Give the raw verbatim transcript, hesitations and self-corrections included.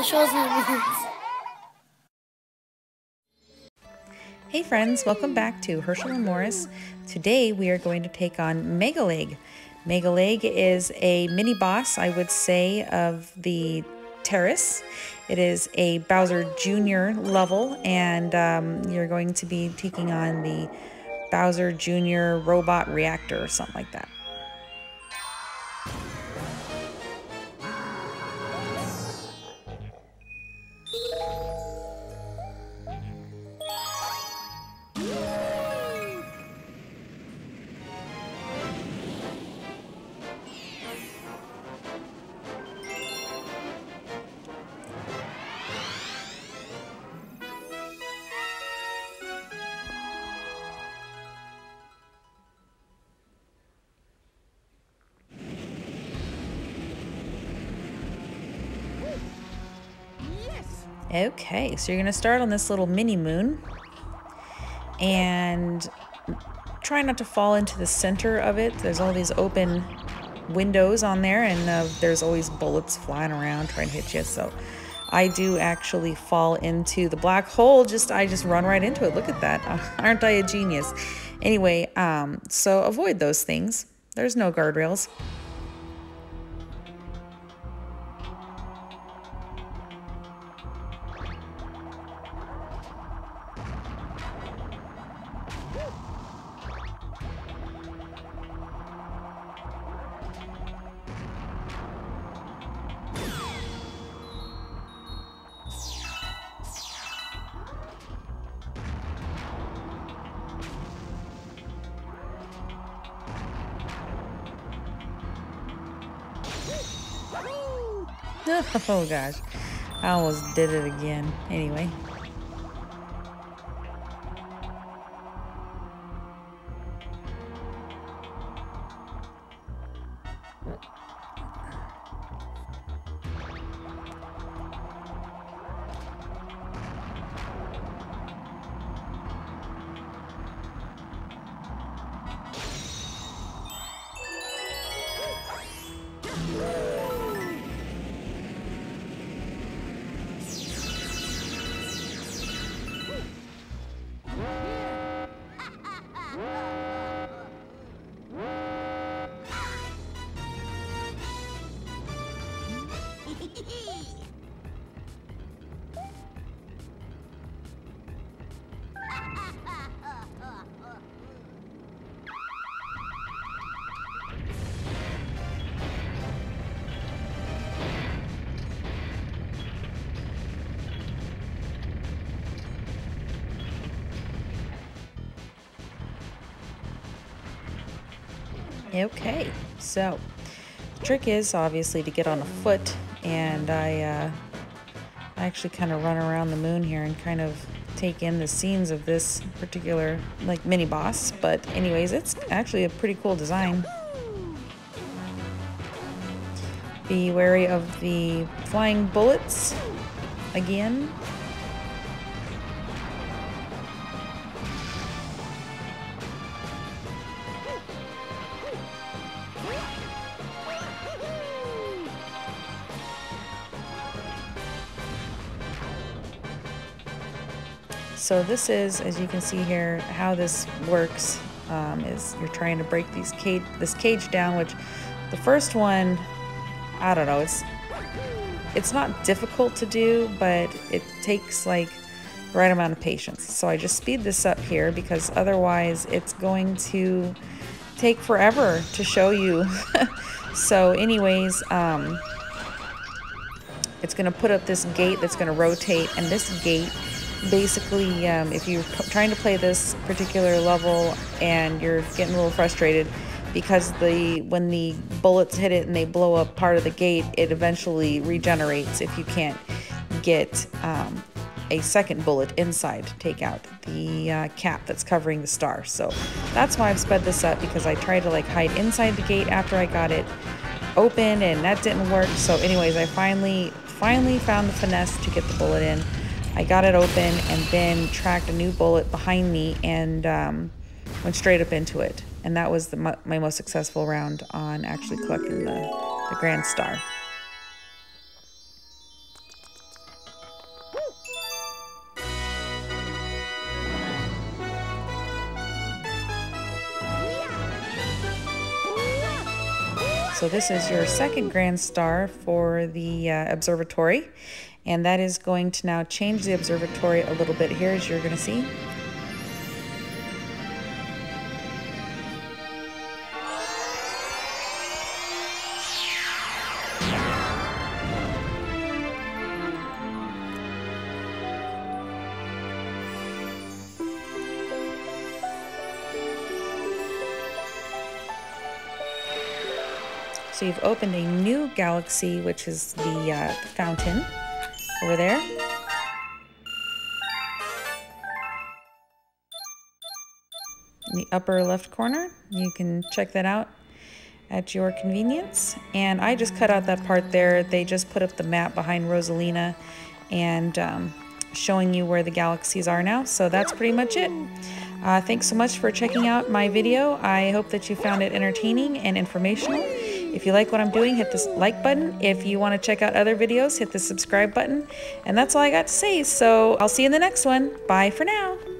Well, shows Hey friends, welcome back to Herschel and Morris. Today we are going to take on Megaleg. Megaleg is a mini boss, I would say, of the Terrace. It is a Bowser Junior level, and um, you're going to be taking on the Bowser Junior robot reactor or something like that. Okay, so you're gonna start on this little mini moon and try not to fall into the center of it. There's all these open windows on there, and uh, there's always bullets flying around trying to hit you. So I do actually fall into the black hole. Just I just run right into it. Look at that. Aren't I a genius? Anyway, um, so avoid those things. There's no guardrails. Oh gosh, I almost did it again. Anyway. Okay, so the trick is obviously to get on a foot, and I uh, actually kind of run around the moon here and kind of take in the scenes of this particular like mini boss. But anyways, it's actually a pretty cool design. Be wary of the flying bullets again. So this is, as you can see here, how this works, um, is you're trying to break these cage, this cage down, which the first one, I don't know, it's it's not difficult to do, but it takes like the right amount of patience. So I just speed this up here because otherwise it's going to take forever to show you. So anyways, um, it's going to put up this gate that's going to rotate, and this gate basically, um, if you're trying to play this particular level and you're getting a little frustrated because the when the bullets hit it and they blow up part of the gate, it eventually regenerates if you can't get um, a second bullet inside to take out the uh, cap that's covering the star. So that's why I've sped this up, because I tried to like hide inside the gate after I got it open, and that didn't work. So anyways, I finally finally found the finesse to get the bullet in. I got it open and then tracked a new bullet behind me and um, went straight up into it. And that was the, my, my most successful round on actually collecting the, the Grand Star. So this is your second Grand Star for the uh, observatory, and that is going to now change the observatory a little bit here, as you're going to see. So you've opened a new galaxy, which is the uh, fountain over there. In the upper left corner, you can check that out at your convenience. And I just cut out that part there. They just put up the map behind Rosalina and um, showing you where the galaxies are now. So that's pretty much it. Uh, thanks so much for checking out my video. I hope that you found it entertaining and informational. If you like what I'm doing, hit this like button. If you want to check out other videos, hit the subscribe button. And that's all I got to say, so I'll see you in the next one. Bye for now.